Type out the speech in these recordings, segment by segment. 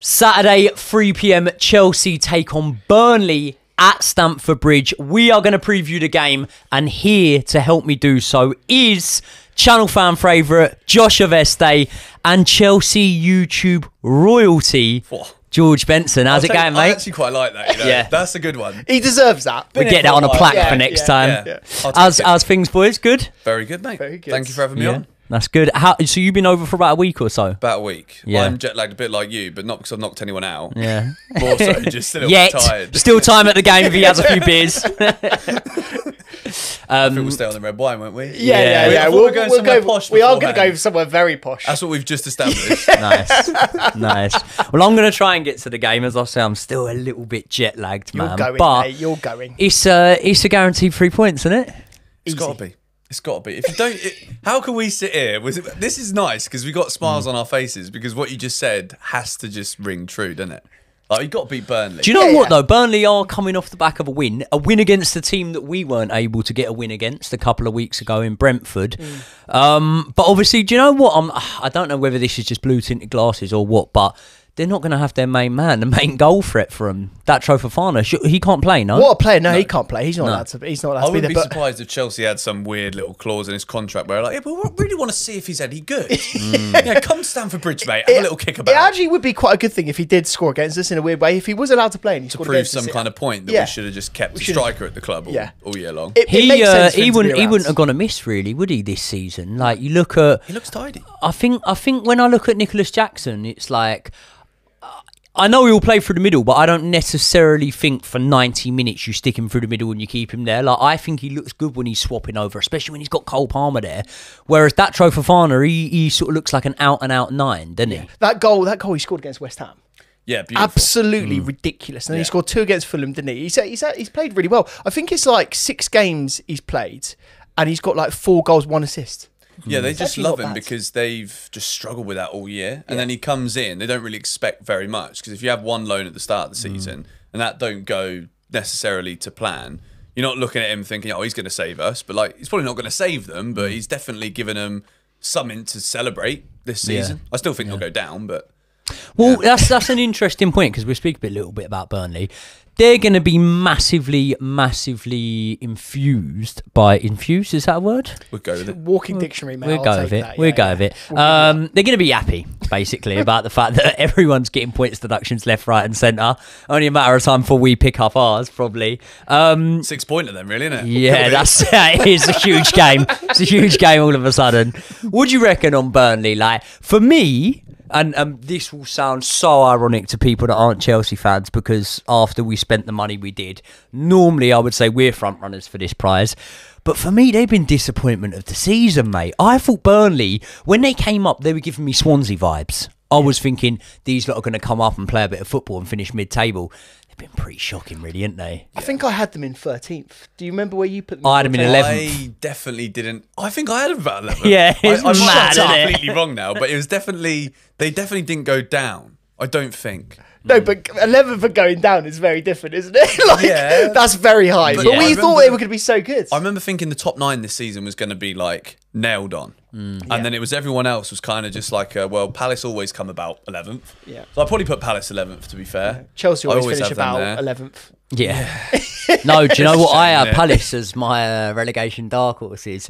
Saturday, 3 PM, Chelsea take on Burnley at Stamford Bridge. We are going to preview the game, and here to help me do so is channel fan favourite Josh Aveste and Chelsea YouTube royalty, George Benson. How's it going, mate? I actually quite like that. You know? Yeah. That's a good one. He deserves that. We get that on a plaque for next time. Yeah. How's things, boys? Good? Very good, mate. Very good. Thank you for having me on. That's good. So you've been over for about a week or so? About a week. Yeah. I'm jet-lagged a bit like you, but not because I've knocked anyone out. Yeah. More so, just still tired. Still time at the game if he has a few beers. I think we'll stay on the red wine, won't we? Yeah. We are going to go somewhere very posh. That's what we've just established. Nice. Well, I'm going to try and get to the game. As I say, I'm still a little bit jet-lagged, man. You're going. It's a guaranteed 3 points, isn't it? It's got to be. It's got to be. If you don't, how can we sit here? This is nice because we got smiles on our faces because what you just said has to just ring true, doesn't it? Like, you got to beat Burnley. Do you know what though? Burnley are coming off the back of a win against the team that we weren't able to get a win against a couple of weeks ago in Brentford. But obviously, do you know what? I don't know whether this is just blue tinted glasses or what, but they're not going to have their main man, the main goal threat for him. That Fofana, he can't play, no? What a player. No, he can't play. He's not allowed to be there. I wouldn't be surprised if Chelsea had some weird little clause in his contract where, like, yeah, but we really want to see if he's any good. Yeah, come to Stamford Bridge, mate. Have a little kick about it. It actually would be quite a good thing if he did score against us in a weird way. If he was allowed to play and he scored against us. To prove some kind of point that we should have just kept the striker at the club all year long. He wouldn't have gone a miss, really, would he, this season? Like, you look at... He looks tidy. I think when I look at Nicholas Jackson, it's like... I know he'll play through the middle, but I don't necessarily think for 90 minutes you stick him through the middle and you keep him there. Like, I think he looks good when he's swapping over, especially when he's got Cole Palmer there. Whereas that Datro Fofana, he sort of looks like an out-and-out nine, doesn't he? That goal he scored against West Ham. Yeah, beautiful. Absolutely ridiculous. And then he scored two against Fulham, didn't he? He's played really well. I think it's like 6 games he's played, and he's got like 4 goals, 1 assist. Yeah, they just love him because they've just struggled with that all year. And then he comes in. They don't really expect very much because if you have 1 loan at the start of the season and that don't go necessarily to plan, you're not looking at him thinking, oh, he's going to save us. But like, he's probably not going to save them, but he's definitely given them something to celebrate this season. I still think they'll go down, but... Well, that's an interesting point because we speak a little bit about Burnley. They're going to be massively, massively infused by... Infused, is that a word? We'll go with it. Walking dictionary, man. We'll go with it. They're going to be happy, basically, about the fact that everyone's getting points deductions left, right and centre. Only a matter of time before we pick up ours, probably. 6-pointer then, really, isn't it? Yeah, that is a huge game. It's a huge game all of a sudden. What do you reckon on Burnley? Like, for me... And this will sound so ironic to people that aren't Chelsea fans because after we spent the money we did, normally I would say we're front runners for this prize. But for me, they've been disappointment of the season, mate. I thought Burnley, when they came up, they were giving me Swansea vibes. I was thinking these lot are going to come up and play a bit of football and finish mid-table. Been pretty shocking, really, haven't they? I think I had them in 13th. Do you remember where you put them? I had them in 11th. I definitely didn't. I think I had them about 11th. Yeah, I'm completely wrong now, but it was definitely they definitely didn't go down. I don't think. No, but 11th and going down is very different, isn't it? Like, that's very high. But we thought they were going to be so good. I remember thinking the top 9 this season was going to be like nailed on, and then it was everyone else was kind of just like, well, Palace always come about 11th. Yeah, so I probably put Palace 11th to be fair. Yeah. Chelsea always finish about 11th. Yeah. No, do you know what? I have Palace as my relegation dark horses.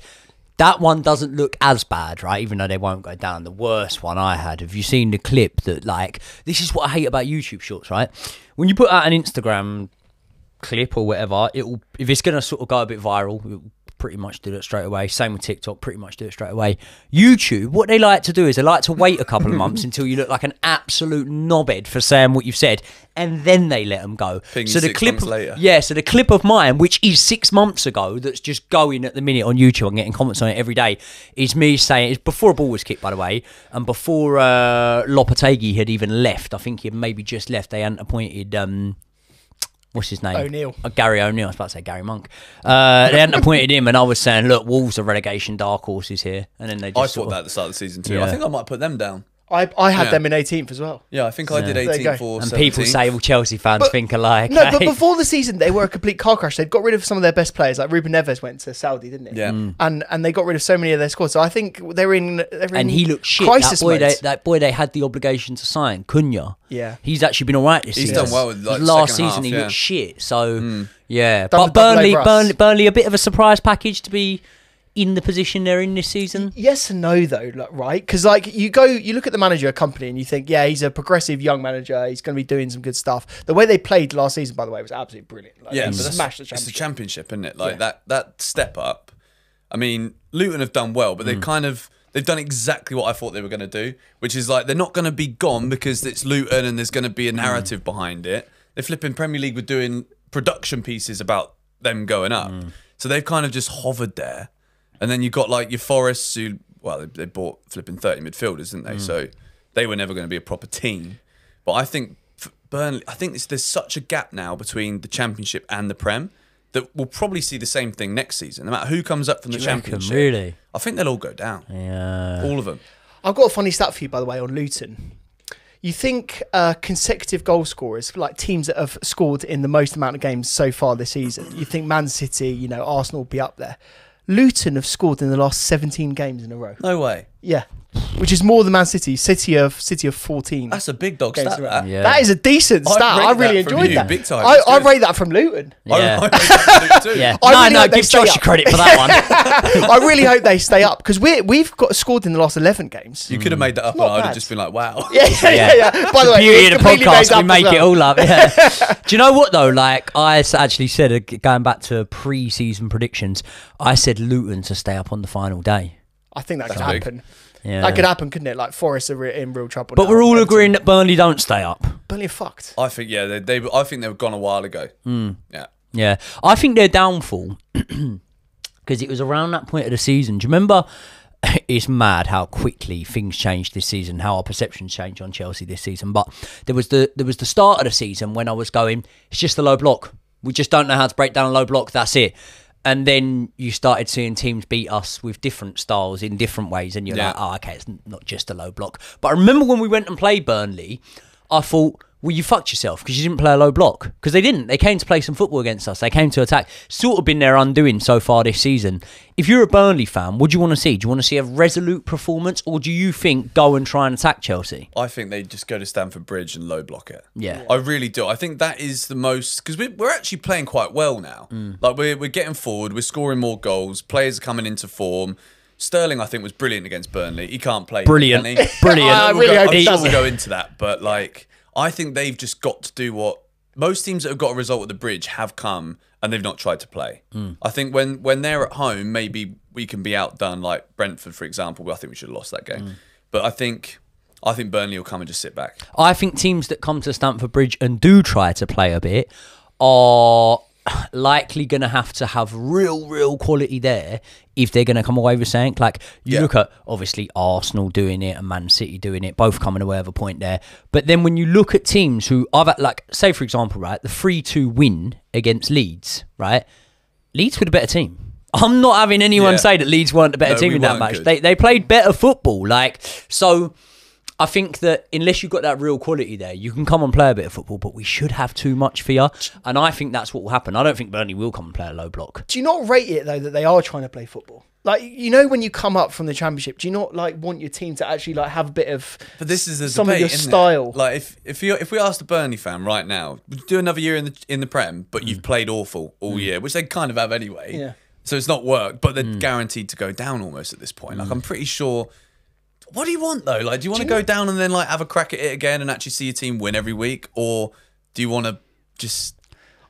That one doesn't look as bad, right? Even though they won't go down. The worst one I had. Have you seen the clip that, like, this is what I hate about YouTube shorts, right? When you put out an Instagram clip or whatever, it'll, if it's going to sort of go a bit viral, it'll pretty much do it straight away. Same with TikTok, pretty much do it straight away. YouTube, what they like to do is they like to wait a couple of months until you look like an absolute knobhead for saying what you've said, and then they let them go. So the clip later. Yeah, so the clip of mine, which is 6 months ago, that's just going at the minute on YouTube and getting comments on it every day, is me saying, it's before a ball was kicked, by the way, and before Lopetegui had even left. I think he had maybe just left. They hadn't appointed... what's his name? O'Neill. Gary O'Neill. I was about to say Gary Monk. They hadn't appointed him, and I was saying, look, Wolves are relegation dark horses here. And then they just I thought that at the start of the season too. Yeah. I think I might put them down. I had them in 18th as well. Yeah, I think I did 18th or 17th. And people say, well, Chelsea fans think alike. No, but before the season, they were a complete car crash. They'd got rid of some of their best players. Like Ruben Neves went to Saudi, didn't he? Yeah. Mm. And they got rid of so many of their squad. So I think they're in and he looked shit. That boy they had the obligation to sign, Cunha. Yeah. He's actually been all right this season. He's done well with like last season half, he looked shit. So, yeah. But Burnley, a bit of a surprise package to be in the position they're in this season? Yes and no, though, right? Because you look at the manager of a company and you think, yeah, he's a progressive young manager. He's going to be doing some good stuff. The way they played last season, by the way, was absolutely brilliant. Like, yeah, smashed the Championship. It's the Championship, isn't it? Like that step up. I mean, Luton have done well, but they they've done exactly what I thought they were going to do, which is like they're not going to be gone because it's Luton and there's going to be a narrative behind it. They're flipping Premier League. We're doing production pieces about them going up, so they've kind of just hovered there. And then you've got like your Forests who, well, they bought flipping 30 midfielders, didn't they? So they were never going to be a proper team. But I think for Burnley, there's such a gap now between the Championship and the Prem that we'll probably see the same thing next season. No matter who comes up from the Championship, really? I think they'll all go down. Yeah. All of them. I've got a funny stat for you, by the way, on Luton. You think consecutive goal scorers, like teams that have scored in the most amount of games so far this season, you think Man City, you know, Arsenal will be up there. Luton have scored in the last 17 games in a row. No way. Yeah. Which is more than Man City. City of 14. That's a big dog stat. That is a decent stat. I really enjoyed that. Big time. I rate that from Luton. Yeah. I rate that from Luton too. Yeah. No, give Josh credit for that one. I really hope they stay up because we've got scored in the last 11 games. You could have made that up and I would have just been like, wow. Yeah. By the way, beauty of the podcast, we make it all up. Do you know what though? Like I actually said, going back to pre-season predictions, I said Luton to stay up on the final day. I think that could happen. Yeah. That could happen, couldn't it? Like Forest are in real trouble. But we're all agreeing that Burnley don't stay up. Burnley are fucked. I think I think they were gone a while ago. Yeah. I think their downfall because it was around that point of the season. Do you remember? It's mad how quickly things changed this season. How our perceptions changed on Chelsea this season. But there was the start of the season when I was going, it's just the low block. We just don't know how to break down a low block. That's it. And then you started seeing teams beat us with different styles in different ways. And you're like, oh, okay, it's not just a low block. But I remember when we went and played Burnley, I thought, well, you fucked yourself because you didn't play a low block. Because they didn't. They came to play some football against us. They came to attack. Sort of been their undoing so far this season. If you're a Burnley fan, what do you want to see? Do you want to see a resolute performance or do you think go and try and attack Chelsea? I think they just go to Stamford Bridge and low block it. Yeah. I really do. I think that is the most... Because we're actually playing quite well now. Like we're getting forward. We're scoring more goals. Players are coming into form. Sterling, I think, was brilliant against Burnley. He can't play. Brilliant. Brilliant. I'm sure we'll go into that. But like, I think they've just got to do what... Most teams that have got a result at the Bridge have come and they've not tried to play. I think when they're at home, maybe we can be outdone, like Brentford, for example. I think we should have lost that game. But I think Burnley will come and just sit back. I think teams that come to Stamford Bridge and do try to play a bit are likely going to have real quality there if they're going to come away with something. Like you look at obviously Arsenal doing it and Man City doing it, both coming away with a point there. But then when you look at teams who are like, say for example, right, the 3-2 win against Leeds, right? Leeds were the better team. I'm not having anyone say that Leeds weren't the better team in that match. They played better football. Like, so I think that unless you've got that real quality there, you can come and play a bit of football, but we should have too much fear. And I think that's what will happen. I don't think Burnley will come and play a low block. Do you not rate it, though, that they are trying to play football? Like, you know, when you come up from the Championship, do you not, like, want your team to actually, like, have a bit of some of your style? Like, if we asked a Burnley fan right now, would you do another year in the Prem, but you've played awful all year, which they kind of have anyway. Yeah. So it's not worked, but they're guaranteed to go down almost at this point. Like, I'm pretty sure... What do you want though? Like, do you want to go down and then like have a crack at it again and actually see your team win every week, or do you want to just?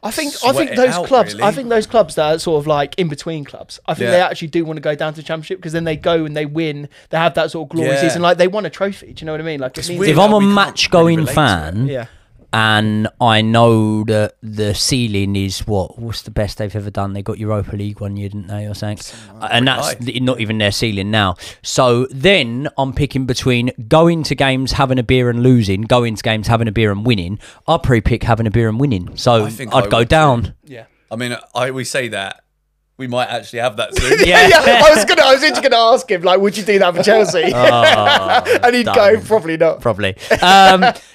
I think those clubs that are sort of like in between clubs. I think they actually do want to go down to the Championship because then they go and they win. They have that sort of glory season. Like they won a trophy. Do you know what I mean? Like it means if I'm a match going fan, and I know that the ceiling is what's the best they've ever done? They got Europa League one year, didn't they, or something? And that's not even their ceiling now. So then I'm picking between going to games, having a beer and losing, going to games, having a beer and winning. I'll pre-pick having a beer and winning. So I'd go down. Yeah. I mean, we say that we might actually have that soon. I was literally gonna ask him, like, would you do that for Chelsea? Oh, and he'd go, probably not. Probably.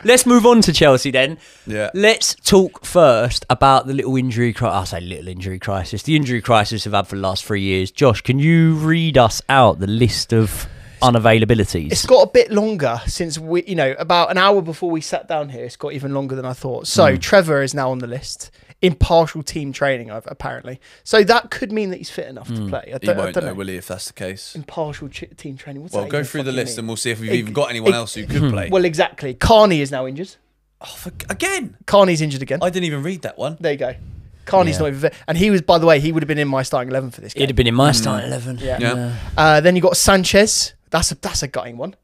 Let's move on to Chelsea then. Yeah. Let's talk first about the little injury crisis. I say little injury crisis. The injury crisis we've had for the last 3 years. Josh, can you read us out the list of unavailabilities? It's got a bit longer since we, you know, about an hour before we sat down here. It's got even longer than I thought. So Trevor is now on the list. Impartial team training, apparently. So that could mean that he's fit enough to play. I don't know, will he, if that's the case? Impartial team training. Well, go through the list and we'll see if we've even got anyone else who could play. Well, exactly. Carney is now injured. Oh, again? Carney's injured again. I didn't even read that one. There you go. Carney's not even fit. And he was, by the way, he would have been in my starting 11 for this game. He'd have been in my starting 11. Yeah. Then you got Sanchez. That's a gutting one.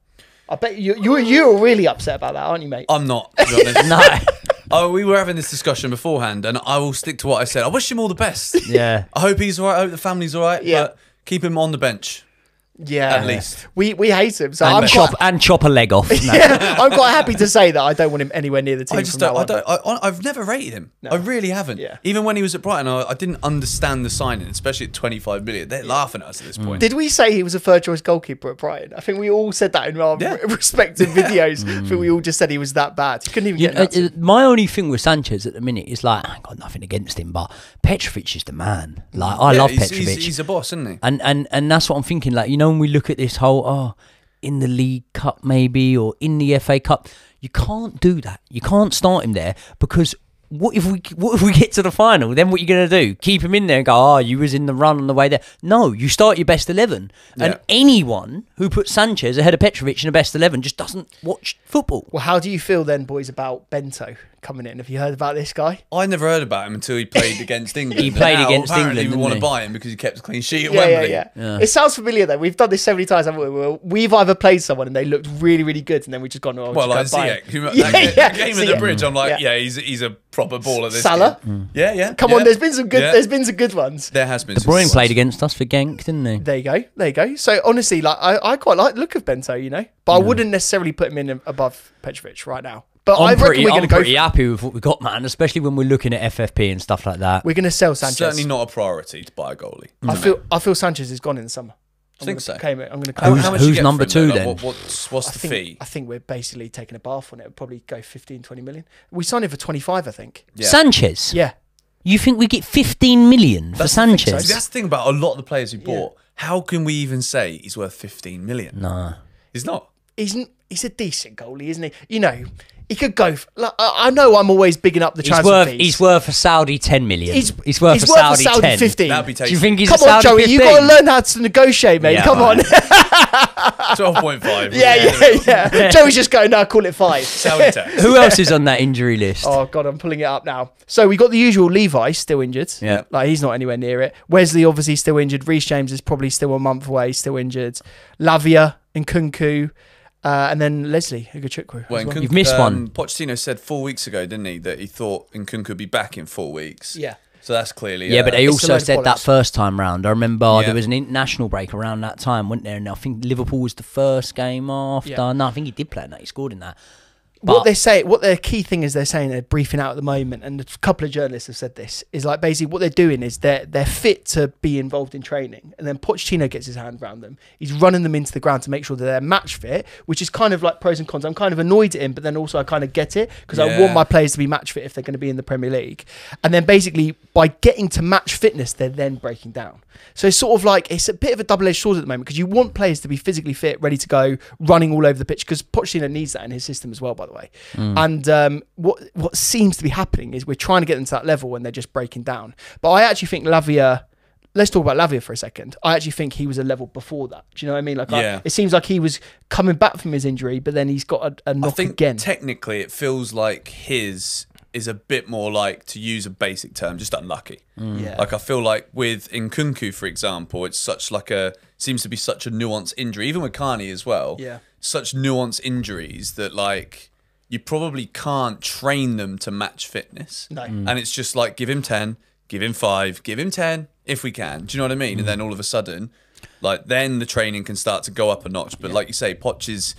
I bet you're really upset about that, aren't you, mate? I'm not, to be honest. No. Oh, we were having this discussion beforehand, and I will stick to what I said. I wish him all the best. Yeah. I hope he's all right. I hope the family's all right. Yeah. But keep him on the bench. Yeah. At least. We hate him. So and chop a leg off. No. Yeah, I'm quite happy to say that I don't want him anywhere near the team. I've never rated him. No. I really haven't. Yeah. Even when he was at Brighton, I didn't understand the signing, especially at 25 million. They're laughing at us at this point. Did we say he was a third-choice goalkeeper at Brighton? I think we all said that in our respective videos. I think we all just said he was that bad. He couldn't even get my only thing with Sanchez at the minute is, like, I got nothing against him, but Petrovic is the man. Like, I love Petrovic. He's a boss, isn't he? And that's what I'm thinking. Like, you know, when we look at this whole, in the League Cup maybe, or in the FA Cup, you can't do that. You can't start him there, because what if we get to the final? Then what are you going to do? Keep him in there and go, oh, you was in the run on the way there. No, you start your best 11. Yeah. And anyone who puts Sanchez ahead of Petrovic in the best 11 just doesn't watch football. Well, how do you feel then, boys, about Bento coming in? Have you heard about this guy? I never heard about him until he played against England. Apparently we want to buy him because he kept a clean sheet at Wembley. Yeah. It sounds familiar though. We've done this so many times, haven't we? We've either played someone and they looked really, really good, and then we just gone, oh, well, just like Ziyech. That game at the bridge, I'm like, he's a proper baller. Salah. Come on, there's been some good ones. There has been. De Bruyne played against us for Genk, didn't he? There you go. So honestly, like, I quite like the look of Bento, you know, but I wouldn't necessarily put him in above Petrovic right now. But I'm pretty happy with what we got, man, especially when we're looking at FFP and stuff like that. We're going to sell Sanchez. Certainly not a priority to buy a goalie. No. I feel Sanchez is gone in the summer. Who's number two then? What's the fee? I think we're basically taking a bath on it. It'll probably go 15, 20 million. We signed him for 25, I think. Yeah. Sanchez? Yeah. You think we get 15 million for Sanchez? So. That's the thing about a lot of the players we bought. Yeah. How can we even say he's worth 15 million? Nah. He's not. He's a decent goalie, isn't he? You know, he could go. Like, I know I'm always bigging up the transfer fees. He's worth a Saudi 10 million. He's worth a Saudi 15. That'd be tasty. Do you think he's Come on, Joey, you've got to learn how to negotiate, mate. Yeah, come on. 12.5. Yeah. Joey's just going, no, call it 5. Saudi tax. Who else is on that injury list? Oh, God, I'm pulling it up now. So we got the usual Levi, still injured. Yeah. Like, he's not anywhere near it. Wesley, obviously, still injured. Reece James is probably still a month away, still injured. Lavia and Nkunku. And then Leslie, Ugochukwu. Well, you've missed one. Pochettino said 4 weeks ago, didn't he, that he thought Nkunku would be back in 4 weeks. Yeah. So that's clearly... Yeah, but they also said that first time round. I remember there was an international break around that time, wasn't there? And I think Liverpool was the first game after. Yeah. No, I think he did play in that. He scored in that. But what their key thing is, they're saying they're briefing out at the moment, and a couple of journalists have said this, is like basically what they're doing is they're fit to be involved in training, and then Pochettino gets his hand around them. He's running them into the ground to make sure that they're match fit, which is kind of like pros and cons. I'm kind of annoyed at him, but then also I kind of get it because I want my players to be match fit if they're going to be in the Premier League. And then basically by getting to match fitness, they're then breaking down. So it's sort of like, it's a bit of a double-edged sword at the moment because you want players to be physically fit, ready to go, running all over the pitch, because Pochettino needs that in his system as well, by the way. And what seems to be happening is we're trying to get them to that level when they're just breaking down. But I actually think Lavia, let's talk about Lavia for a second. I actually think he was a level before that. Do you know what I mean? Like, it seems like he was coming back from his injury, but then he's got a knock again. Technically, it feels like his is a bit more like, to use a basic term, just unlucky. Like, I feel like with Nkunku, for example, it's such like a, seems to be such a nuanced injury, even with Carney as well. Yeah. Such nuanced injuries that, like, you probably can't train them to match fitness. No. And it's just like, give him 10, give him 5, give him 10 if we can. Do you know what I mean? And then all of a sudden, like, then the training can start to go up a notch. But like you say, Poch is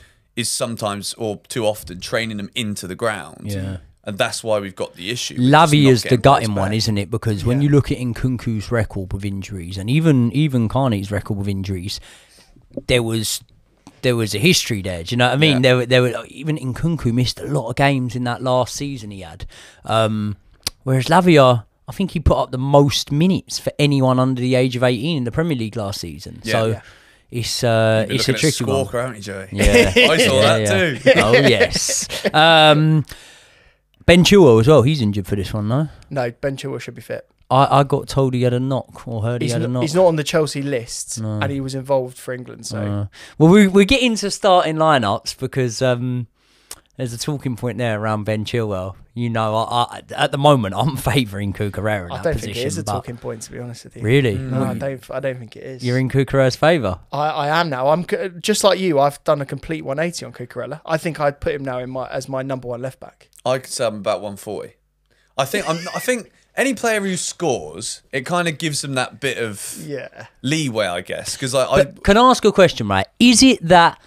sometimes or too often training them into the ground. Yeah. And that's why we've got the issue. Lavia is the gutting one, isn't it? Because when you look at Nkunku's record with injuries, and even Carney's record with injuries, there was a history there. Do you know what I mean? There were even Nkunku missed a lot of games in that last season he had. Whereas Lavia, I think he put up the most minutes for anyone under the age of 18 in the Premier League last season. Yeah. So. Yeah. It's a tricky one. Haven't you, Joey? Yeah. I saw that too. Oh, yes. Ben Chilwell as well. He's injured for this one, no? No, Ben Chilwell should be fit. I got told he had a knock, or heard he had a knock. He's not on the Chelsea list, and he was involved for England. So, well, we're getting to starting lineups because there's a talking point there around Ben Chilwell. You know, I at the moment I'm favouring Cucurella in that position. I don't think it is a talking point, to be honest with you. Really? No, I don't think it is. You're in Cucurella's favour. I am now. I'm just like you. I've done a complete 180 on Cucurella. I think I'd put him now in as my #1 left back. I could say I'm about 140. I think any player who scores, it kind of gives them that bit of leeway, I guess. Because can I ask a question, right? Is it that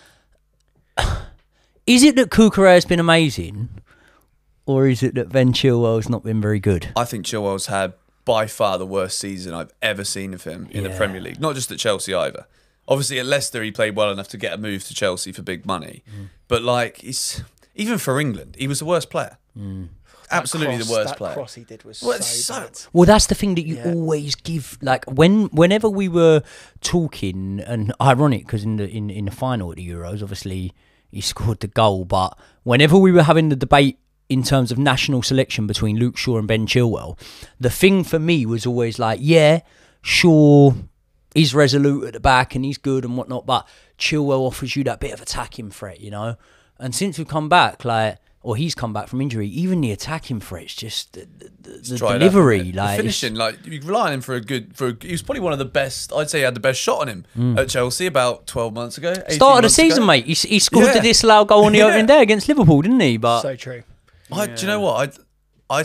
Cucurella's been amazing? Or is it that Ben Chilwell's not been very good? I think Chilwell's had by far the worst season I've ever seen of him in the Premier League. Not just at Chelsea either. Obviously at Leicester he played well enough to get a move to Chelsea for big money. But like, even for England, he was the worst player. Absolutely the worst player. That cross he did was so bad. Well, that's the thing that you always give. Like whenever we were talking, and ironic because in the final at the Euros, obviously he scored the goal. But whenever we were having the debate in terms of national selection between Luke Shaw and Ben Chilwell, the thing for me was always like, yeah, Shaw is resolute at the back and he's good and whatnot, but Chilwell offers you that bit of attacking threat, you know? And since we've come back, like, or he's come back from injury, even the attacking threat's just the delivery, like the finishing, like you rely on him for a good. He was probably one of the best. I'd say he had the best shot on him at Chelsea about 12 months ago. Start of the season, mate. He scored the disallowed goal on the opening day against Liverpool, didn't he? But so true. Do you know what? I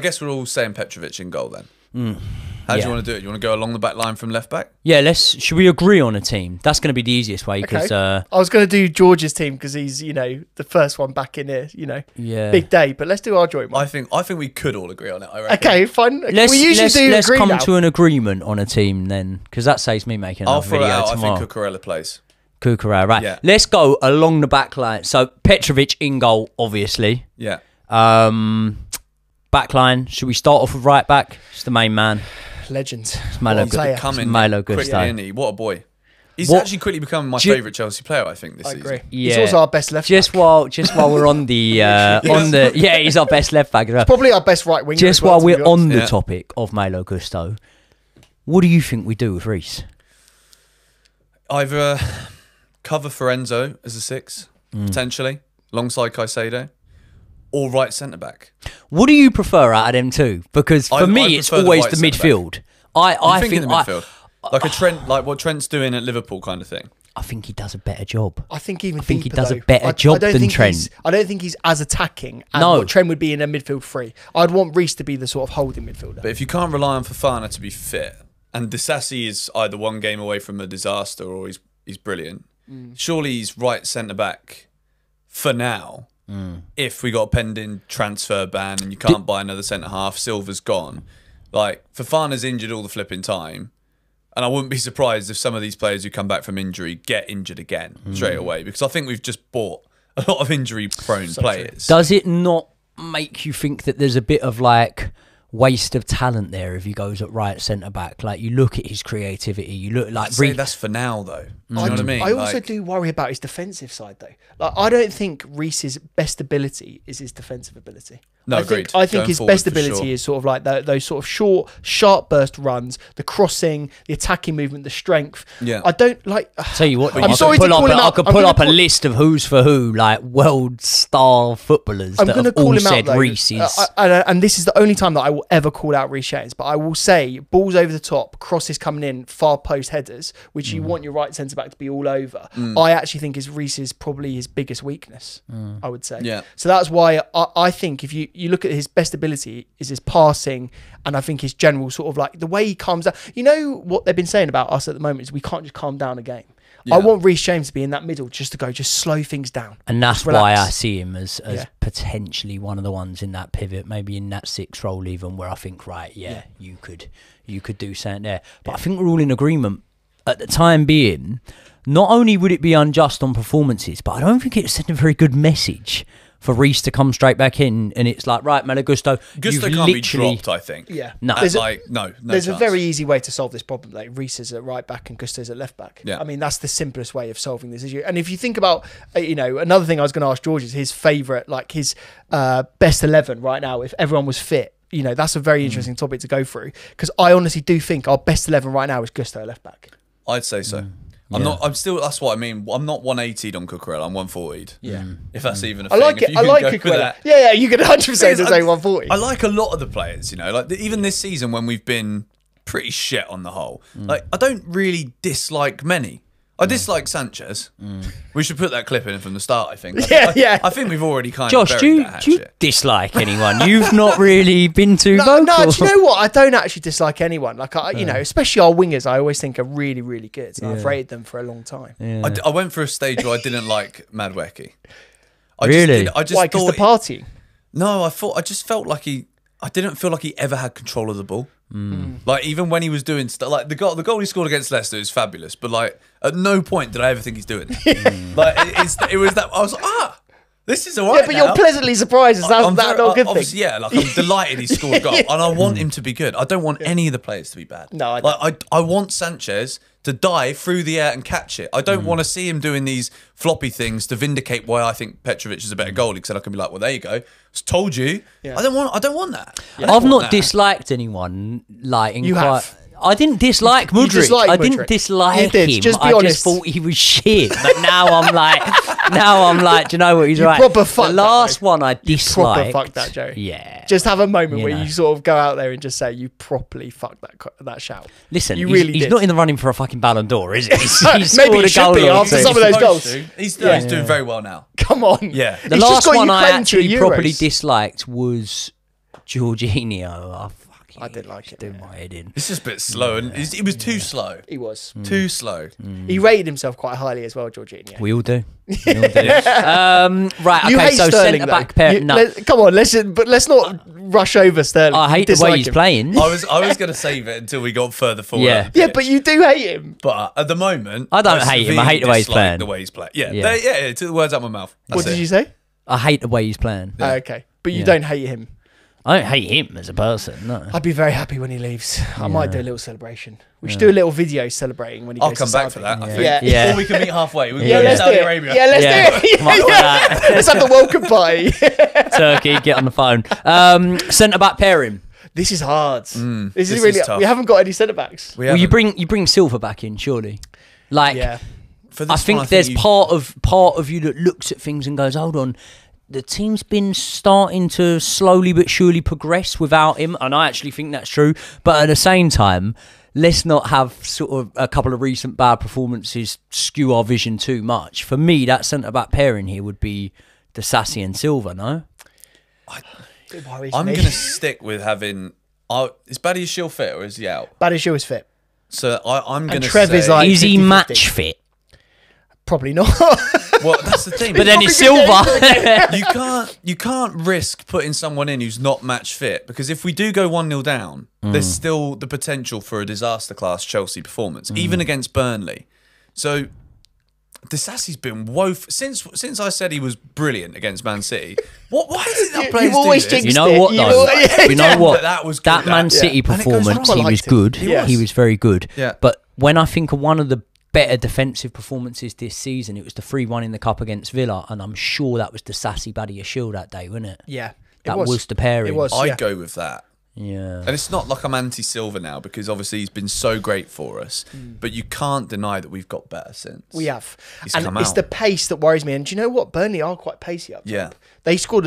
guess we're all saying Petrovic in goal then. How do you want to do it? You want to go along the back line from left back? Yeah, should we agree on a team? That's going to be the easiest way. Because I was going to do George's team because he's, you know, the first one back in here, you know. Yeah. Big day, but let's do our joint one. I think we could all agree on it, I reckon. Okay, fine. Let's come to an agreement on a team then, because that saves me making another video tomorrow. I think Cucurella plays. Cucurella, right. Yeah. Let's go along the back line. So Petrovic in goal, obviously. Yeah. Back line. Should we start off with right back? It's the main man. Legend. Mykhailo Mudryk. What a boy. He's actually quickly becoming my favourite Chelsea player, I think, this season. I agree. Yeah. He's also our best left back. Just while we're on the he's our best left back as well. He's probably our best right winger. Just while we're on the topic of Mykhailo Mudryk, what do you think we do with Reece? Either cover for Enzo as a 6, potentially, alongside Caicedo, or right centre-back. What do you prefer out of them two? Because for me, it's always the midfield. I think like a Trent, like what Trent's doing at Liverpool kind of thing. I think he does a better job. I think he does a better job than Trent. I don't think he's as attacking as what Trent would be in a midfield three. I'd want Reece to be the sort of holding midfielder. But if you can't rely on Fofana to be fit, and Disasi is either one game away from a disaster or he's brilliant, surely he's right centre-back for now. If we got a pending transfer ban and you can't buy another centre-half, Silva's gone. Like, Fofana's injured all the flipping time. And I wouldn't be surprised if some of these players who come back from injury get injured again straight away. Because I think we've just bought a lot of injury-prone players. Does it not make you think that there's a bit of, like, waste of talent there if he goes at right centre back? Like, you look at his creativity, you look like that's for now though. You know what I mean? I also do worry about his defensive side though. Like, I don't think Reece's best ability is his defensive ability. No, agreed. I think his best ability is sort of like those sort of short, sharp burst runs, the crossing, the attacking movement, the strength. Yeah. I don't like. Tell you what, I could pull up a list of who's for who, like world star footballers that have all said Reece is. And this is the only time that I will ever call out Reece James, but I will say balls over the top, crosses coming in, far post headers, which you want your right centre back to be all over. I actually think is Reece's probably his biggest weakness. I would say. Yeah. So that's why I think if you look at his best ability is his passing, and I think his general sort of like the way he calms down. You know what they've been saying about us at the moment is we can't just calm down a game. Yeah. I want Reece James to be in that middle, just to go, just slow things down. And that's why I see him as potentially one of the ones in that pivot, maybe in that six role even, where I think, right, yeah, you could do something there. But I think we're all in agreement at the time being, not only would it be unjust on performances, but I don't think it sent a very good message for Reece to come straight back in, and it's like, right, Malagusto, Gusto can't be dropped, I think. Yeah. No. There's a very easy way to solve this problem. Like, Reece is at right back and Gusto's at left back. Yeah. I mean, that's the simplest way of solving this issue. And if you think about, you know, another thing I was going to ask George is his favourite, like his best 11 right now, if everyone was fit. You know, that's a very interesting topic to go through, because I honestly do think our best 11 right now is Gusto at left back. I'd say so. I'm not. I'm still. That's what I mean. I'm not 180'd on Cucurella. I'm 140'd. Yeah. If that's even a thing. I like it. I like Cucurella. Yeah, yeah. You could 100% say 140. I like a lot of the players. You know, like even this season when we've been pretty shit on the whole. Like, I don't really dislike many. I dislike Sanchez. We should put that clip in from the start, I think. I think we've already kind of buried that hatchet. Josh, do you dislike anyone? You've not really been too vocal. No, do you know what? I don't actually dislike anyone. Like, you know, especially our wingers, I always think are really, really good. And I've rated them for a long time. Yeah. I went through a stage where I didn't like Madueke. I just Why, because the party? No, I just felt like he... I didn't feel like he ever had control of the ball. Like, even when he was doing stuff, like the goal he scored against Leicester is fabulous, but like at no point did I ever think he's doing it. Like, it was that I was like, this is all right. Yeah, but now you're pleasantly surprised. That's not a good thing. Yeah, like, I'm delighted he scored a goal, and I want him to be good. I don't want any of the players to be bad. No, I don't. Like, I want Sanchez to dive through the air and catch it. I don't want to see him doing these floppy things to vindicate why I think Petrovic is a better goalie, because I can be like, well, there you go. Just told you. Yeah. I don't want that. I've not disliked anyone. Like, I didn't dislike Mudryk. I didn't dislike him. Just be honest. I just thought he was shit. But now I'm like, do you know what? He's right. Proper fuck. The last one I disliked. Proper fuck that, Joey. Yeah. Just have a moment where you sort of go out there and just say you properly fucked that shout. Listen, you really did. He's not in the running for a fucking Ballon d'Or, is he? He's maybe he should be after some of those goals. He's doing very well now. Come on. Yeah. The last one I actually properly disliked was Jorginho. I didn't like it. Doing my head in. It's just a bit slow, and it was too slow. He was too slow. He rated himself quite highly as well, Jorginho. We all do. Right. Okay. You hate so centre back pair. Come on, let's not rush over Sterling. I hate the way he's playing. I was going to save it until we got further forward. Yeah, but you do hate him. But at the moment, I don't hate him. I hate the way he's playing. Yeah. Took the words out of my mouth. That's what did you say? I hate the way he's playing. Yeah. Okay, but you don't hate him. I don't hate him as a person, no. I'd be very happy when he leaves. I might do a little celebration. We should do a little video celebrating when he goes to Saudi. I'll come back for that, I think. Yeah. Or we can meet halfway. We can go to Saudi Arabia. Yeah, let's do it. Let's have the welcome party. Turkey, get on the phone. Centre-back pairing. This is hard. This is really tough. We haven't got any centre-backs. Well, you bring Silva back in, surely. Like, I think there's part of you that looks at things and goes, hold on, the team's been starting to slowly but surely progress without him, and I actually think that's true. But at the same time, let's not have sort of a couple of recent bad performances skew our vision too much. For me, that centre-back pairing here would be Disasi and Silva, no? I'm going to stick with having... is Badiashile fit or is he out? Badiashile is fit. So I'm going to say... Like, is he match fit? Probably not. Well, that's the thing. But then it's Silva. You can't risk putting someone in who's not match fit, because if we do go 1-0 down, there's still the potential for a disaster class Chelsea performance, even against Burnley. So Disasi's been woeful since I said he was brilliant against Man City. Why is it that players do this? You know what though? You know what? That was good, that Man City performance. He was good. He was very good. Yeah. But when I think of one of the better defensive performances this season, it was the 3-1 in the cup against Villa, and I'm sure that was Disasi Badiashile that day, wasn't it? Yeah, that was the pairing. I'd go with that. Yeah, and it's not like I'm anti-Silva now, because obviously he's been so great for us, but you can't deny that we've got better since. We have, and it's the pace that worries me. And do you know what? Burnley are quite pacey up top. Yeah, they scored.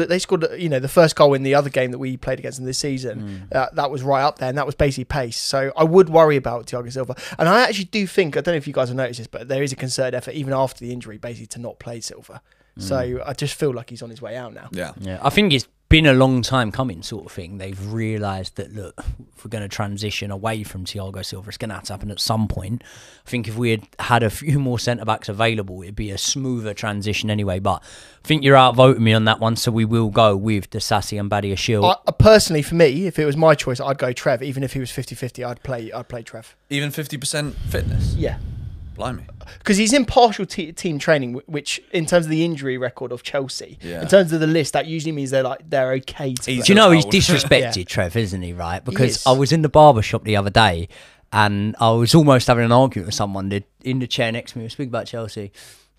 You know, the first goal in the other game that we played against them this season, that was right up there, and that was basically pace. So I would worry about Thiago Silva, and I actually do think, I don't know if you guys have noticed this, but there is a concerted effort even after the injury, basically, to not play Silva. So I just feel like he's on his way out now. Yeah, I think it's been a long time coming sort of thing. They've realised that, look, if we're going to transition away from Thiago Silva, it's going to have to happen at some point. I think if we had had a few more centre-backs available, it'd be a smoother transition anyway. But I think you're outvoting me on that one, so we will go with Disasi and Badiashile. Personally, for me, if it was my choice, I'd go Trev. Even if he was 50-50, I'd play Trev. Even 50% fitness? Yeah. Blimey. Because he's in partial team training, which in terms of the injury record of Chelsea, yeah, in terms of the list, that usually means they're okay to play. Do you know he's disrespected, yeah, Trev, isn't he, right? Because I was in the barber shop the other day and I was almost having an argument with someone in the chair next to me. We were speaking about Chelsea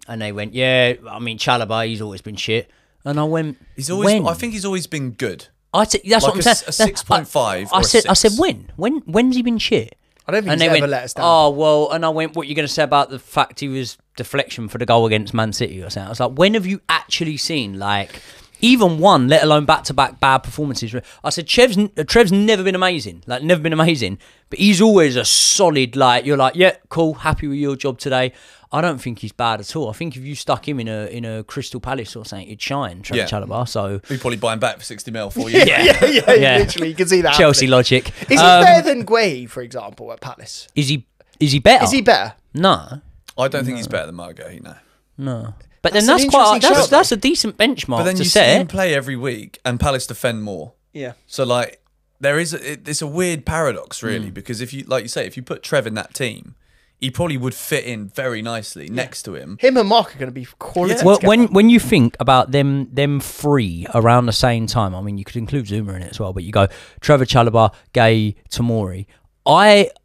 and they went, yeah, I mean, Chalobah, he's always been shit. And I went, I think he's always been good. That's like what I'm saying. A 6.5 or a 6. I said, when's he been shit? I don't think he's ever let us down. Oh, well, and I went, what are you going to say about the fact he was deflection for the goal against Man City or something? I was like, when have you actually seen, like, even one, let alone back-to-back bad performances? I said, Trev's never been amazing. Like, never been amazing. But he's always a solid, like, you're like, yeah, cool, happy with your job today. I don't think he's bad at all. I think if you stuck him in a Crystal Palace or something, he'd shine, Trent Chalobah. So we'd probably buy him back for 60 mil for you. Yeah. Literally, you can see that. Chelsea happening. Logic. Is he better than Gueye, for example, at Palace? Is he better? Is he better? No. I don't think he's better than Madueke, no. No. But that's then that's a decent benchmark. But then you see him play every week and Palace defend more. Yeah. So like there is it's a weird paradox really, because if you, like you say, if you put Trev in that team, he probably would fit in very nicely next to him. Him and Mark are going to be quality. Yeah. Well, when you think about them three around the same time, I mean, you could include Zuma in it as well, but you go Trevor, Chalobah, Gueye, Tomori.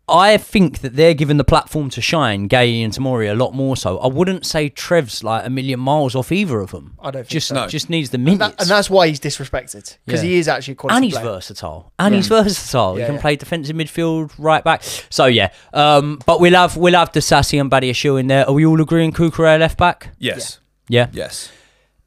I think that they're given the platform to shine, Gueye and Tomori, a lot more so. I wouldn't say Trev's like a million miles off either of them. I don't think just, so. No. Just needs the minutes. And that's why he's disrespected, because he is actually a quality player. Versatile. And he's versatile. He can play defensive midfield, right back. So, yeah. But we'll have Disasi and Badiashile in there. Are we all agreeing Cucurella left back? Yes. Yeah? Yes.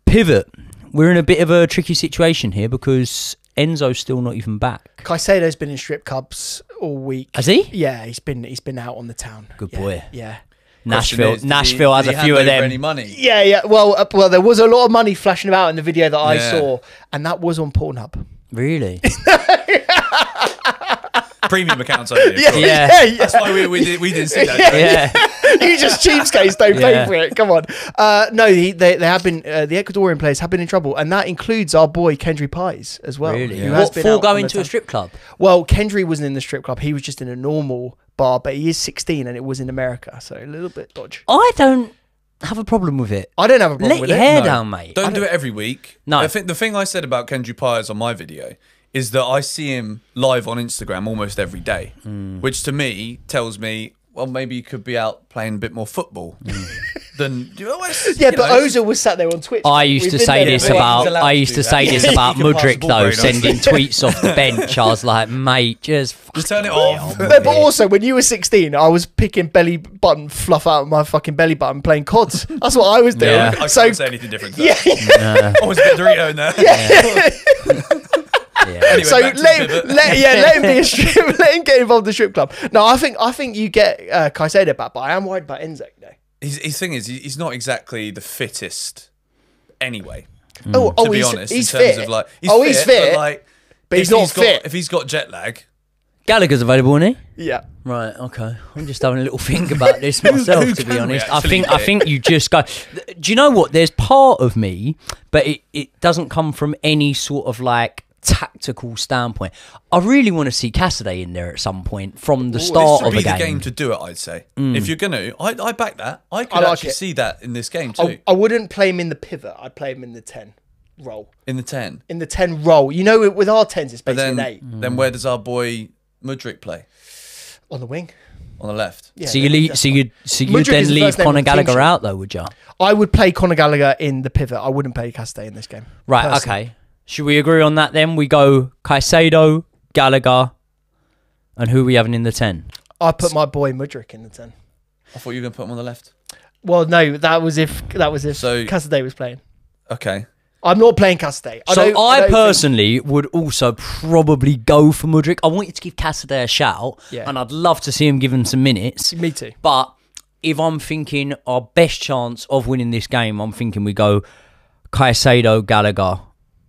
Pivot. We're in a bit of a tricky situation here because Enzo's still not even back. Caicedo's been in strip clubs all week. Has he? Yeah, he's been out on the town. Good boy. Yeah. Nashville has a few of them. Any money? Yeah. Well, there was a lot of money flashing about in the video that I saw, and that was on Pornhub. Really? Premium accounts only. Yeah. That's why we didn't see that. Yeah. You just cheapskates don't pay for it. Come on. No, they have been. The Ecuadorian players have been in trouble, and that includes our boy Kendry Pies as well. Really? Yeah. What for going to a strip club? Well, Kendry wasn't in the strip club. He was just in a normal bar, but he is 16, and it was in America, so a little bit dodgy. I don't have a problem with it. I don't have a problem with it. Let your hair down, mate. Don't do it every week. No. The thing I said about Kendry Pies on my video is that I see him live on Instagram almost every day, which to me tells me, well, maybe he could be out playing a bit more football than. Yeah, but Ozil was sat there on Twitch. I used to say this about Mudryk though, sending tweets off the bench. I was like, mate, just turn it off. But also, when you were 16, I was picking belly button fluff out of my fucking belly button playing CODs. That's what I was doing. Yeah. I can't say anything different. Yeah. I was a bit Dorito in there. Yeah. Yeah. Anyway, so let him get involved in the strip club. No, I think you get Caicedo back, but I am worried about Enzo though. His thing is he's not exactly the fittest anyway. To be honest, he's fit, but like, but he's not fit. If he's got jet lag, Gallagher's available, isn't he? Yeah. Right. Okay. I'm just having a little think about this myself. To be honest, I think you just go. Do you know what? There's part of me, but it doesn't come from any sort of like tactical standpoint. I really want to see Casadei in there at some point from the start of the game. This would be the game to do it, I'd say. If you're going to, I back that. I could actually see that in this game too. I wouldn't play him in the pivot. I'd play him in the 10 role. In the 10? In the 10 role. You know, with our 10s, it's basically an 8. Then where does our boy Mudryk play? On the wing. On the left. Yeah, so you then leave Conor Gallagher out though, would you? I would play Conor Gallagher in the pivot. I wouldn't play Casadei in this game. Right, personally. Okay. Should we agree on that then? We go Caicedo, Gallagher, and who are we having in the 10? I put my boy Mudryk in the 10. I thought you were going to put him on the left. Well, no, that was if Casadei was playing. Okay. I'm not playing Casadei. I personally would also probably go for Mudryk. I want you to give Casadei a shout, and I'd love to see him give him some minutes. Me too. But if I'm thinking our best chance of winning this game, I'm thinking we go Caicedo, Gallagher,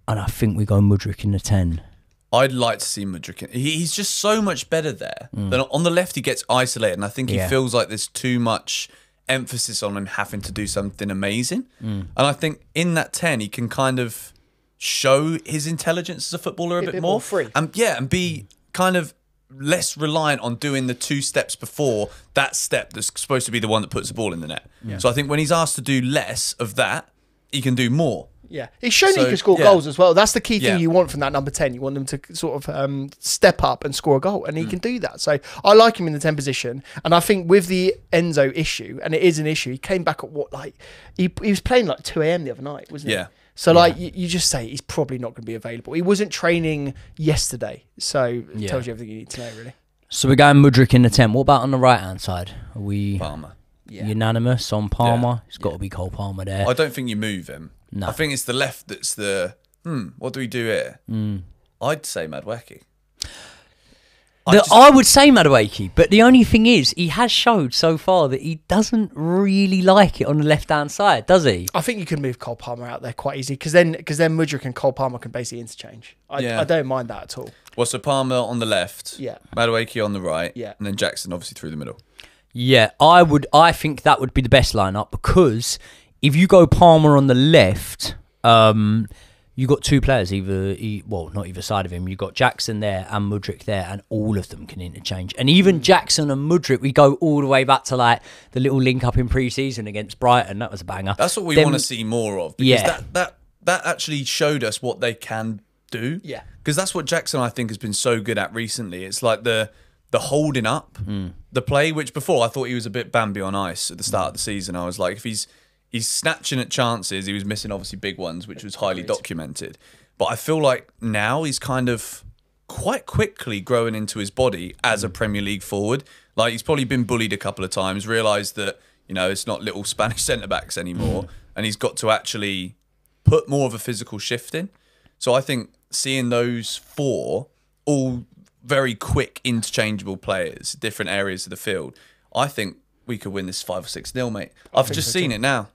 And I think we go Mudryk in the 10. I'd like to see Mudryk. He's just so much better there. Than on the left, he gets isolated, and I think he feels like there's too much emphasis on him having to do something amazing. And I think in that 10, he can kind of show his intelligence as a footballer a bit more. Free. And yeah, and be kind of less reliant on doing the two steps before that step that's supposed to be the one that puts the ball in the net. So I think when he's asked to do less of that, he can do more. He's shown he can score goals as well. That's the key thing you want from that number 10. You want them to sort of step up and score a goal, and he can do that. So I like him in the 10 position, and I think with the Enzo issue, and it is an issue, he came back at what, like, he was playing like 2 a.m. the other night, wasn't he? So, like, you just say he's probably not going to be available. He wasn't training yesterday, so it tells you everything you need to know, really. So we're going Mudryk in the 10. What about on the right-hand side? Are we Palmer? Unanimous on Palmer? It's got to be Cole Palmer there. I don't think you move him. No. I think it's the left that's the, what do we do here? I'd say Madueke. I would say Madueke, but the only thing is he has showed so far that he doesn't really like it on the left-hand side, does he? I think you can move Cole Palmer out there quite easy, because then Mudryk and Cole Palmer can basically interchange. I don't mind that at all. Well, so Palmer on the left, Madueke on the right, and then Jackson obviously through the middle. I think that would be the best lineup, because if you go Palmer on the left, you got two players, not either side of him. You've got Jackson there and Mudryk there, and all of them can interchange. And even Jackson and Mudryk, we go all the way back to like the little link up in pre-season against Brighton. That was a banger. That's what we want to see more of, because that actually showed us what they can do. Yeah, because that's what Jackson, I think, has been so good at recently. It's like the holding up, the play, which before I thought he was a bit Bambi on ice at the start of the season. I was like, if he's snatching at chances. He was missing, obviously, big ones, which was highly documented. But I feel like now he's kind of quite quickly growing into his body as a Premier League forward. Like, he's probably been bullied a couple of times, realised that, you know, it's not little Spanish centre-backs anymore, and he's got to actually put more of a physical shift in. So I think seeing those four, all very quick, interchangeable players, different areas of the field, I think we could win this 5 or 6-0, mate. I've just seen it now.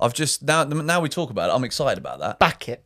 I've just now we talk about it, I'm excited about that. Back it.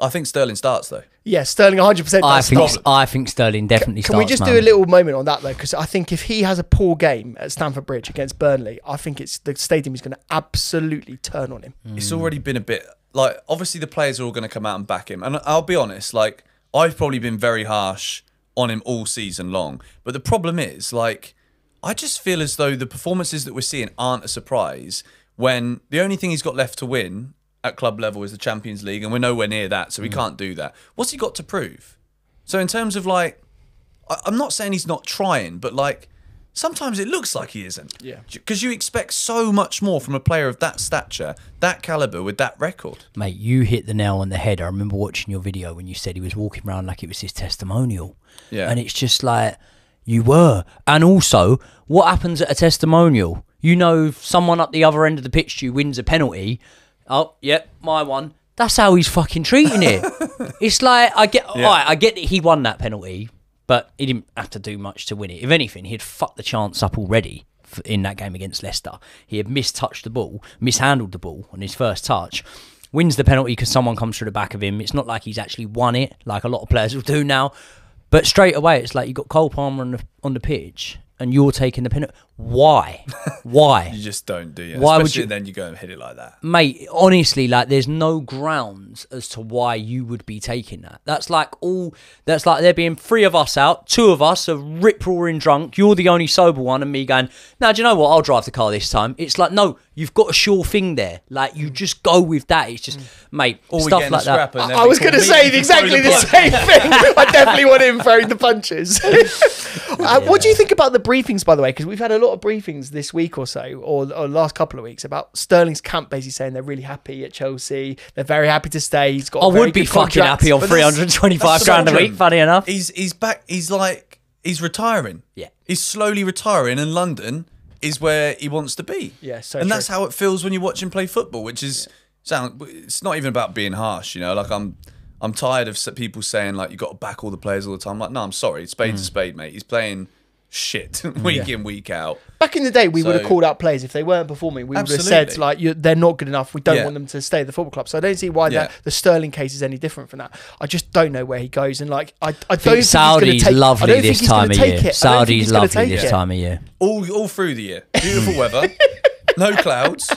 I think Sterling starts, though. Yeah, Sterling 100%. I think Sterling definitely starts. Can we just do a little moment on that, though? Because I think if he has a poor game at Stamford Bridge against Burnley, I think it's the stadium is going to absolutely turn on him. It's already been a bit like, obviously the players are all going to come out and back him. And I'll be honest, like, I've probably been very harsh on him all season long. But the problem is, like, I just feel as though the performances that we're seeing aren't a surprise, when the only thing he's got left to win at club level is the Champions League, and we're nowhere near that, so we can't do that. What's he got to prove? So in terms of, like, I'm not saying he's not trying, but, like, sometimes it looks like he isn't. Yeah. Because you expect so much more from a player of that stature, that calibre, with that record. Mate, you hit the nail on the head. I remember watching your video when you said he was walking around like it was his testimonial. Yeah. And it's just like, you were. And also, what happens at a testimonial? You know, someone up the other end of the pitch to you wins a penalty. Oh, yep, my one. That's how he's fucking treating it. It's like, I get that he won that penalty, but he didn't have to do much to win it. If anything, he'd fucked the chance up already in that game against Leicester. He had mistouched the ball, mishandled the ball on his first touch. Wins the penalty because someone comes through the back of him. It's not like he's actually won it, like a lot of players will do now. But straight away, it's like you've got Cole Palmer on the pitch, and you're taking the penalty. Why? Why? You just don't, do you? Why would you? Then you go and hit it like that. Mate, honestly, like, there's no grounds as to why you would be taking that. That's like that's like there being three of us out, two of us are rip-roaring drunk, you're the only sober one, and me going, now, do you know what? I'll drive the car this time. It's like, no, you've got a sure thing there. Like, you just go with that. It's just, mate, stuff like that. I was going to say exactly the same thing. I definitely want him throwing the punches. What do you think about the briefings, by the way? Because we've had a lot of briefings this week or so, or last couple of weeks, about Sterling's camp basically saying they're really happy at Chelsea. They're very happy to stay. He's got. I would be fucking happy on 325 grand a week. Funny enough, he's back. He's like, he's retiring. Yeah, he's slowly retiring, and London is where he wants to be. Yeah, so and that's how it feels when you watch him play football, which is It's not even about being harsh, you know. Like, I'm tired of people saying, like, you got to back all the players all the time. Like, no, I'm sorry, spade to spade, mate. He's playing shit week in, week out. Back in the day, we would have called out players if they weren't performing. We would have said, like, they're not good enough. We don't want them to stay at the football club. So I don't see why the Sterling case is any different from that. I just don't know where he goes. And, like, I don't think Saudi's lovely this time of year. Saudi's lovely this time of year. All through the year. Beautiful weather. No clouds.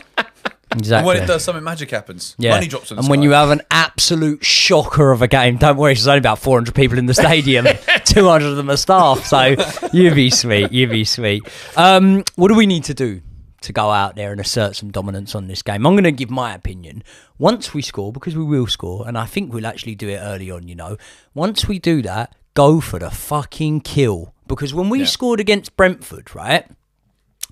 Exactly. And when it does, something magic happens. Yeah. Money drops on the sky. And when you have an absolute shocker of a game, don't worry, there's only about 400 people in the stadium. 200 of them are staff. So you'd be sweet. You'd be sweet. What do we need to do to go out there and assert some dominance on this game? I'm going to give my opinion. Once we score, because we will score, and I think we'll actually do it early on, you know. Once we do that, go for the fucking kill. Because when we scored against Brentford, right,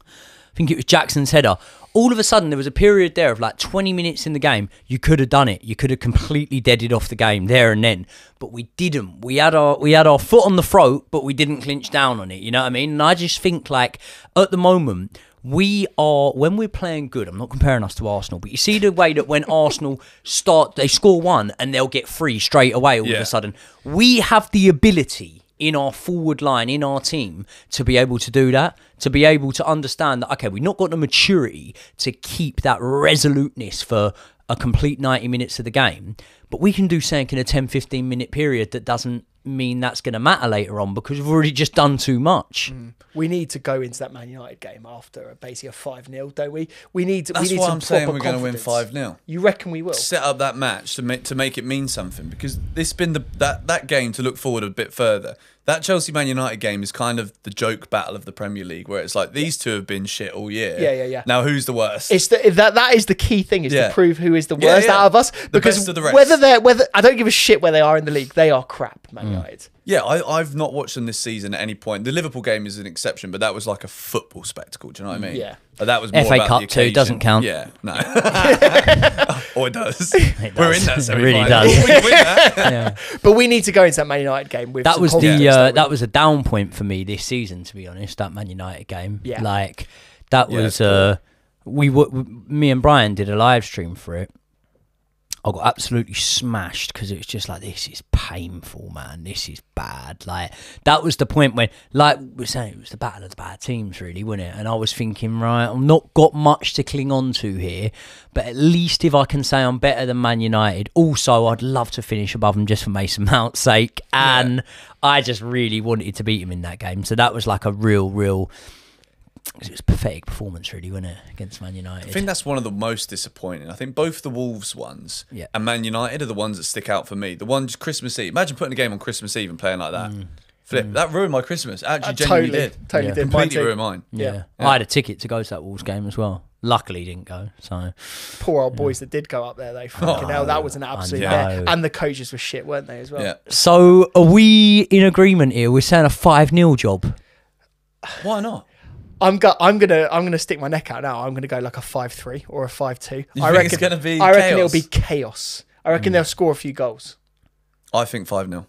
I think it was Jackson's header, all of a sudden, there was a period there of like 20 minutes in the game. You could have done it. You could have completely deaded off the game there and then. But we didn't. We had our foot on the throat, but we didn't clinch down on it. You know what I mean? And I just think, like, at the moment, we are, when we're playing good, I'm not comparing us to Arsenal, but you see the way that when Arsenal start, they score one and they'll get three straight away all of a sudden. We have the ability in our forward line, in our team, to be able to do that, to be able to understand that, okay, we've not got the maturity to keep that resoluteness for a complete 90 minutes of the game, but we can do something in a 10-15 minute period that doesn't mean that's going to matter later on because we've already just done too much. We need to go into that Man United game after basically a 5-0, don't we? That's why I'm saying we're going to win 5-0. You reckon we will? Set up that match to make it mean something, because this has been that game to look forward a bit further. That Chelsea-Man United game is kind of the joke battle of the Premier League, where it's like, these two have been shit all year. Yeah. Now, who's the worst? It's that is the key thing, is to prove who is the worst out of us. Because the best of the rest. Whether I don't give a shit where they are in the league. They are crap, Man United. Yeah, I've not watched them this season at any point. The Liverpool game is an exception, but that was like a football spectacle. Do you know what I mean? Yeah. That was more FA about Cup the occasion. Too doesn't count. Yeah, no. Or it does. We're in that semi-final. It really does. We can win that. But we need to go into that Man United game with that was the that was a down point for me this season, to be honest. That Man United game, like that was me and Brian did a live stream for it. I got absolutely smashed because it was just like, this is painful, man. This is bad. Like, that was the point when, like we're saying, it was the battle of the bad teams, really, wasn't it? And I was thinking, right, I've not got much to cling on to here, but at least if I can say I'm better than Man United. Also, I'd love to finish above them just for Mason Mount's sake. And I just really wanted to beat him in that game. So that was like a real... It was a pathetic performance, really, wasn't it, against Man United? I think that's one of the most disappointing. I think both the Wolves ones and Man United are the ones that stick out for me. The ones Christmas Eve. Imagine putting a game on Christmas Eve and playing like that. Flip. That ruined my Christmas. Actually, genuinely did. Totally did. Completely ruined mine. Yeah. I had a ticket to go to that Wolves game as well. Luckily, didn't go. So poor old boys that did go up there, though. Fucking hell, that was an absolute bear. And the coaches were shit, weren't they, as well? Yeah. So are we in agreement here? We're saying a 5-0 job. Why not? I'm gonna stick my neck out now. I'm gonna go like a 5-3 or a 5-2. I reckon it'll be chaos. I reckon they'll score a few goals. I think 5-0. No,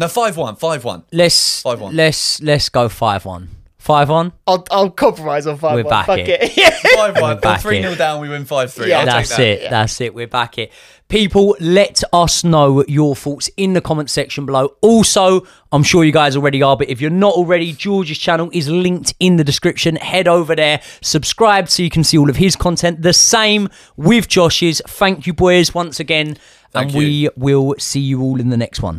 5-1. 5-1. Let's go 5-1. 5-1. I'll compromise on 5-1. We're back. Fuck it. 5-1. 3-0 down. We win 5-3. Yeah, that's it. We're back it. People, let us know your thoughts in the comment section below. Also, I'm sure you guys already are, but if you're not already, George's channel is linked in the description. Head over there, subscribe so you can see all of his content. The same with Josh's. Thank you, boys, once again. And we will see you all in the next one.